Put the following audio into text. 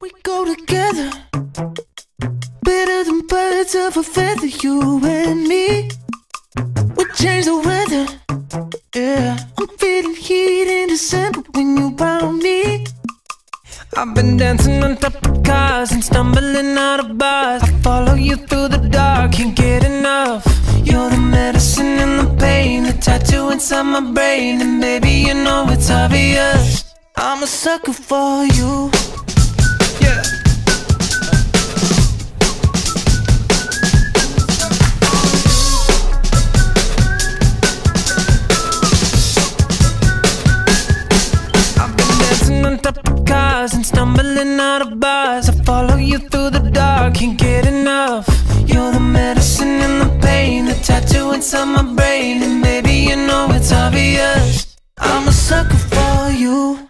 We go together, better than birds of a feather, you and me. We change the weather, yeah. I'm feeling heat in December when you found me. I've been dancing on top of cars and stumbling out of bars. I follow you through the dark, can't get enough. You're the medicine and the pain, the tattoo inside my brain. And baby, you know it's obvious, I'm a sucker for you. And stumbling out of bars, I follow you through the dark, can't get enough. You're the medicine and the pain, the tattoo inside my brain. And maybe you know it's obvious, I'm a sucker for you.